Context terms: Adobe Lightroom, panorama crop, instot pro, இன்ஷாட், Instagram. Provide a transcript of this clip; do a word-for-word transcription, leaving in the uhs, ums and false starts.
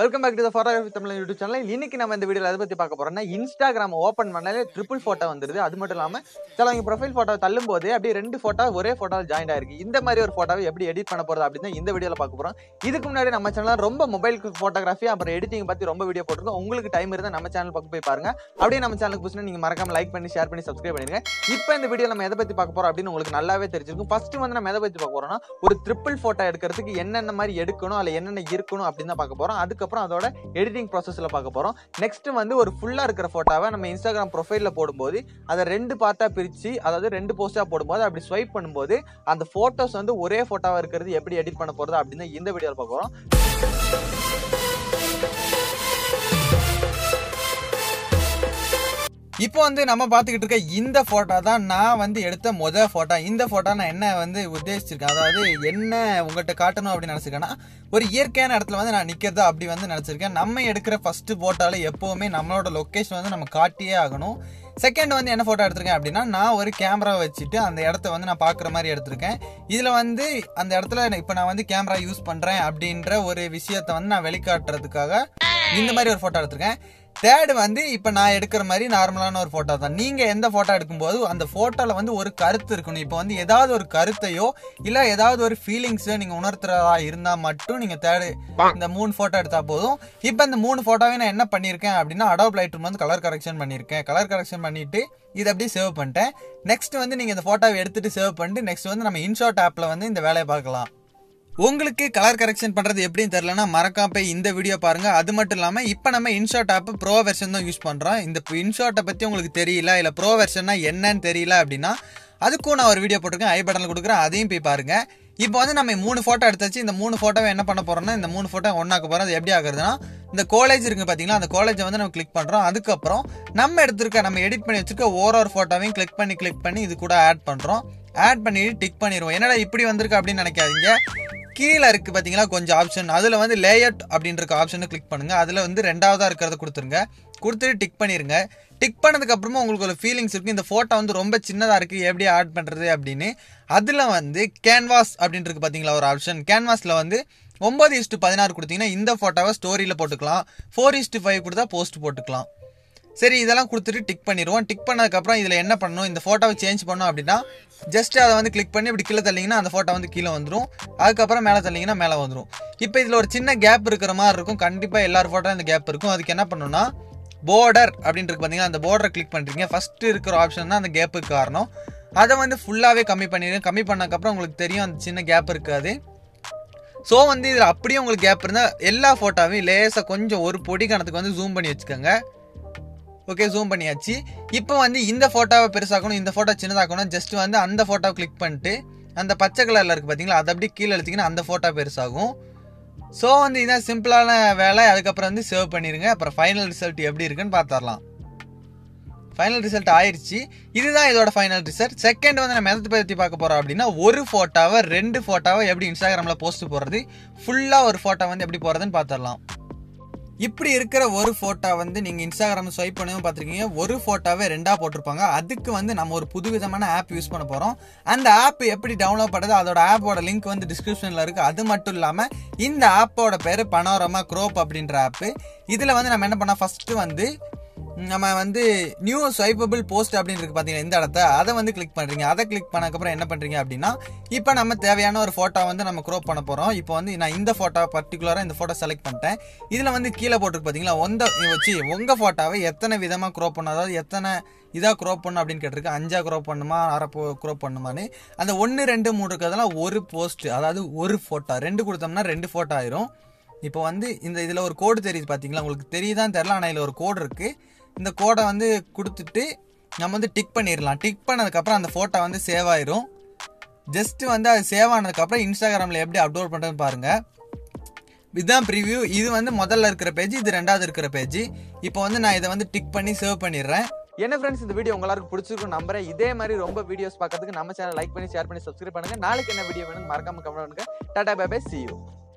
Welcome back to the Photography with Tamil YouTube channel. Today we will video Instagram open triple photo vandirudhu. Adu mattum illama sala inga profile photo thallumbodhu apdi rendu photo ore photo joined a irukku. Indha mari or photo eppadi edit panna poradhu appadina indha video la paakaporam. Idhukku munnadi nama channel romba mobile photography and editing pathi romba video potirukom. Ungalku time irundha nama channel pakku poi paarenga. Apdiye nama channel ku pudichna neenga marakama like panni share panni subscribe pannirunga. Ipo indha video la nama edha pathi paakaporam appadina ungalku nallave therinjirukum. First vandha nama edha pathi paakaporona or triple photo edukkuradhukku enna enna mari edukkanum alla enna enna irukkanum appadina paakaporam. Adukku editing process la paaka porom. Next வந்து ஒரு full-ஆ இருக்கிற போட்டோவை நம்ம Instagram profile-ல போடும்போது அத ரெண்டு பார்ட்டா பிரிச்சி அதாவது ரெண்டு போஸ்டா போடும்போது அப்படி ஸ்வைப் பண்ணும்போது அந்த photos வந்து ஒரே photo-வா இருக்குறது எப்படி edit பண்ண போறது அப்படினா இந்த வீடியோல பார்க்க போறோம். இப்போ வந்து நம்ம பாத்துக்கிட்டு இருக்க இந்த போட்டோ தான் நான் வந்து எடுத்த முதல் போட்டோ. இந்த போட்டோ நான் என்ன வந்து உத்தேசிச்சிருக்கேன் அதாவது என்ன உங்கள்கிட்ட காட்டணும் அப்படி நினைச்சிருக்கேன்னா ஒரு இயற்கையான இடத்துல வந்து நான் நிக்கிறது அப்படி வந்து நினைச்சிருக்கேன். நம்ம எடுக்கிற ஃபர்ஸ்ட் போட்டோல எப்பவுமே நம்மளோட லொகேஷன் வந்து நம்ம காட்டியே ஆகணும். செகண்ட் வந்து என்ன போட்டோ எடுத்திருக்கேன் அப்படின்னா நான் ஒரு கேமரா வச்சுட்டு அந்த இடத்த வந்து நான் பார்க்குற மாதிரி எடுத்திருக்கேன். இதில் வந்து அந்த இடத்துல இப்போ நான் வந்து கேமரா யூஸ் பண்ணுறேன் அப்படின்ற ஒரு விஷயத்தை வந்து நான் வெளிக்காட்டுறதுக்காக இந்த மாதிரி ஒரு போட்டோ எடுத்திருக்கேன். தேர்டு வந்து இப்போ நான் எடுக்கிற மாதிரி நார்மலான ஒரு ஃபோட்டோ தான். நீங்கள் எந்த ஃபோட்டோ எடுக்கும்போது அந்த ஃபோட்டோவில் வந்து ஒரு கருத்து இருக்கணும். இப்போ வந்து ஏதாவது ஒரு கருத்தையோ இல்லை ஏதாவது ஒரு ஃபீலிங்ஸோ நீங்கள் உணர்த்துறதா இருந்தால் மட்டும் நீங்கள் தேர்டு இந்த மூணு ஃபோட்டோ எடுத்தால் போதும். இப்போ இந்த மூணு ஃபோட்டோவே நான் என்ன பண்ணியிருக்கேன் அப்படின்னா அடோப் லைட்ரூம் வந்து கலர் கரெக்ஷன் பண்ணியிருக்கேன். கலர் கரெக்ஷன் பண்ணிவிட்டு இதை அப்படியே சேவ் பண்ணிட்டேன். நெக்ஸ்ட் வந்து நீங்கள் இந்த ஃபோட்டோவை எடுத்துகிட்டு சேவ் பண்ணிட்டு நெக்ஸ்ட் வந்து நம்ம இன்ஷாட் ஆப்பில் வந்து இந்த வேலையை பார்க்கலாம். உங்களுக்கு கலர் கரெக்ஷன் பண்ணுறது எப்படின்னு தெரியலன்னா மறக்காம போய் இந்த வீடியோ பாருங்கள். அது மட்டும் இல்லாமல் இப்போ நம்ம இன்ஷாட் ஆப் ப்ரோ வெர்ஷன் தான் யூஸ் பண்ணுறோம். இந்த இன்ஷாட்டை பற்றி உங்களுக்கு தெரியல இல்லை ப்ரோ வெர்ஷன்னா என்னன்னு தெரியல அப்படின்னா அதுக்கும் நான் ஒரு வீடியோ போட்டிருக்கேன். ஐ பட்டனில் கொடுக்குறேன், அதையும் போய் பாருங்கள். இப்போ வந்து நம்ம மூணு ஃபோட்டோ எடுத்தாச்சு. இந்த மூணு ஃபோட்டோவை என்ன பண்ண போகிறோம்னா இந்த மூணு ஃபோட்டோ ஒன்றாக்க போகிறோம். அது எப்படி ஆகுறதுன்னா இந்த காலேஜ் இருக்குது பார்த்தீங்களா, அந்த காலேஜை வந்து நம்ம கிளிக் பண்ணுறோம். அதுக்கப்புறம் நம்ம எடுத்துருக்க நம்ம எடிட் பண்ணி வச்சுருக்க ஒவ்வொரு ஃபோட்டோவையும் கிளிக் பண்ணி கிளிக் பண்ணி இது கூட ஆட் பண்ணுறோம். ஆட் பண்ணிவிட்டு டிக் பண்ணிடுவோம். என்னடா இப்படி வந்திருக்கு அப்படின்னு நினைக்காதீங்க. கீழே இருக்குது பார்த்தீங்களா கொஞ்சம் ஆப்ஷன், அதில் வந்து லேஅவுட் அப்படின்ற ஆப்ஷனை கிளிக் பண்ணுங்கள். அதில் வந்து ரெண்டாவதாக இருக்கிறத கொடுத்துருங்க. கொடுத்துட்டு டிக் பண்ணிடுங்க. டிக் பண்ணதுக்கப்புறமா உங்களுக்கு ஒரு ஃபீலிங்ஸ் இருக்குது. இந்த ஃபோட்டோ வந்து ரொம்ப சின்னதாக இருக்குது, எப்படி ஆட் பண்ணுறது அப்படின்னு அதில் வந்து கேன்வாஸ் அப்படின்றது பார்த்தீங்களா ஒரு ஆப்ஷன். கேன்வாஸில் வந்து ஒம்பது இஸ்ட்டு பதினாறு கொடுத்தீங்கன்னா இந்த ஃபோட்டோவை ஸ்டோரியில் போட்டுக்கலாம். ஃபோர் இஸ்ட்டு ஃபைவ் கொடுத்தா போஸ்ட் போட்டுக்கலாம். சரி, இதெல்லாம் கொடுத்துட்டு டிக் பண்ணிடுவோம். டிக் பண்ணதுக்கப்புறம் இதில் என்ன பண்ணணும், இந்த ஃபோட்டோவை சேஞ்ச் பண்ணணும் அப்படின்னா ஜஸ்ட்டு அதை வந்து கிளிக் பண்ணி இப்படி கீழே தள்ளிங்கன்னா அந்த ஃபோட்டோ வந்து கீழே வந்துடும். அதுக்கப்புறம் மேலே தள்ளிங்கன்னா மேலே வந்துடும். இப்போ இதில் ஒரு சின்ன கேப் இருக்கிற மாதிரி இருக்கும். கண்டிப்பாக எல்லார் ஃபோட்டோ இந்த கேப் இருக்கும். அதுக்கு என்ன பண்ணணும்னா போர்டர் அப்படின்ட்டு பார்த்தீங்கன்னா அந்த போர்டரை கிளிக் பண்ணுறீங்க. ஃபஸ்ட்டு இருக்கிற ஆப்ஷன் தான் அந்த கேப்புக்கு காரணம். அதை வந்து ஃபுல்லாகவே கம்மி பண்ணிடுங்க. கம்மி பண்ணக்கப்புறம் உங்களுக்கு தெரியும் அந்த சின்ன கேப் இருக்காது. ஸோ வந்து இதில் அப்படியே உங்களுக்கு கேப் இருந்தால் எல்லா ஃபோட்டோவையும் லேசாக கொஞ்சம் ஒரு பொடி கணத்துக்கு வந்து ஜூம் பண்ணி வச்சுக்கோங்க. ஓகே, ஜூம் பண்ணியாச்சு. இப்போ வந்து இந்த ஃபோட்டோவை பெருசாக்கணும், இந்த ஃபோட்டோ சின்னதாக்கணும். ஜஸ்ட் வந்து அந்த ஃபோட்டோவை கிளிக் பண்ணிட்டு அந்த பச்சை கலரில் இருக்குது பார்த்தீங்களா, அதை அப்படி கீழே எடுத்திங்கன்னா அந்த ஃபோட்டோ பெருசாகும். ஸோ வந்து இதான் சிம்பிளான வேலை. அதுக்கப்புறம் வந்து சேவ் பண்ணிடுங்க. அப்புறம் ஃபைனல் ரிசல்ட் எப்படி இருக்குன்னு பார்த்துடலாம். ஃபைனல் ரிசல்ட் ஆயிடுச்சு. இதுதான் இதோட ஃபைனல் ரிசல்ட். செகண்ட் வந்து நம்ம எதை பற்றி பார்க்க போகிறோம் அப்படின்னா ஒரு ஃபோட்டோவை ரெண்டு ஃபோட்டோவை எப்படி இன்ஸ்டாகிராமில் போஸ்ட் போடுறது, ஃபுல்லாக ஒரு ஃபோட்டோ வந்து எப்படி போடுறதுன்னு பார்த்துடலாம். இப்படி இருக்கிற ஒரு ஃபோட்டோ வந்து நீங்கள் இன்ஸ்டாகிராமில் ஸ்வைப் பண்ணவும் பார்த்துருக்கீங்க. ஒரு ஃபோட்டோவே ரெண்டாக போட்டிருப்பாங்க. அதுக்கு வந்து நம்ம ஒரு புது விதமான ஆப் யூஸ் பண்ண போகிறோம். அந்த ஆப் எப்படி டவுன்லோட் பண்ணுறது, அதோட ஆப்போட லிங்க் வந்து டிஸ்கிரிப்ஷனில் இருக்குது. அது மட்டும் இல்லாமல் இந்த ஆப்போட பேர் பனோரமா க்ரோப் அப்படின்ற ஆப்பு. இதில் வந்து நம்ம என்ன பண்ணால் ஃபஸ்ட்டு வந்து நம்ம வந்து நியூ ஸ்வைப்பபிள் போஸ்ட் அப்படின்னு இருக்குது பார்த்தீங்கன்னா இந்த இடத்த அதை வந்து கிளிக் பண்ணுறீங்க. அதை கிளிக் பண்ணக்கப்புறம் என்ன பண்ணுறீங்க அப்படின்னா இப்போ நம்ம தேவையான ஒரு ஃபோட்டோ வந்து நம்ம க்ரோப் பண்ண போகிறோம். இப்போ வந்து நான் இந்த ஃபோட்டோ பர்டிகுலராக இந்த ஃபோட்டோ செலக்ட் பண்ணிட்டேன். இதில் வந்து கீழே போட்டுருக்கு பார்த்தீங்களா ஒந்த வச்சு உங்கள் ஃபோட்டோவை எத்தனை விதமாக க்ரோப் பண்ண, அதாவது எத்தனை இதாக க்ரோப் பண்ணும் அப்படின்னு கேட்டிருக்கு. அஞ்சாக க்ரோப் பண்ணுமா, அரை போ க்ரோப் பண்ணுமான்னு. அந்த ஒன்று ரெண்டு மூணு இருக்கிறதெல்லாம் ஒரு போஸ்ட், அதாவது ஒரு ஃபோட்டோ. ரெண்டு கொடுத்தோம்னா ரெண்டு ஃபோட்டோ ஆயிரும். இப்போ வந்து இந்த இதில் ஒரு கோடு தெரியுது பார்த்தீங்களா, உங்களுக்கு தெரியுதான் தெரில, ஆனால் இதில் ஒரு கோடு இருக்குது. இந்த கோடை வந்து கொடுத்துட்டு நம்ம வந்து டிக் பண்ணிடலாம். டிக் பண்ணதுக்கப்புறம் அந்த ஃபோட்டோ வந்து சேவ் ஆயிரும். ஜஸ்ட்டு வந்து அது சேவ் ஆனதுக்கப்புறம் இன்ஸ்டாகிராமில் எப்படி அப்லோட் பண்ணுறதுன்னு பாருங்கள். இதுதான் ப்ரிவியூ. இது வந்து முதல்ல இருக்கிற பேஜ், இது ரெண்டாவது இருக்கிற பேஜ். இப்போ வந்து நான் இதை வந்து டிக் பண்ணி சேவ் பண்ணிடுறேன். என்ன ஃப்ரெண்ட்ஸ், இந்த வீடியோ உங்களுக்கு பிடிச்சிருக்கும் நம்புறேன். இதே மாதிரி ரொம்ப வீடியோஸ் பார்க்கறதுக்கு நம்ம சேனல் லைக் பண்ணி ஷேர் பண்ணி சப்ஸ்கிரைப் பண்ணுங்கள். நாளைக்கு என்ன வீடியோ வேணும்னு மறக்காமல் கமெண்ட் பண்ணுங்கள். Tata bye bye, see you.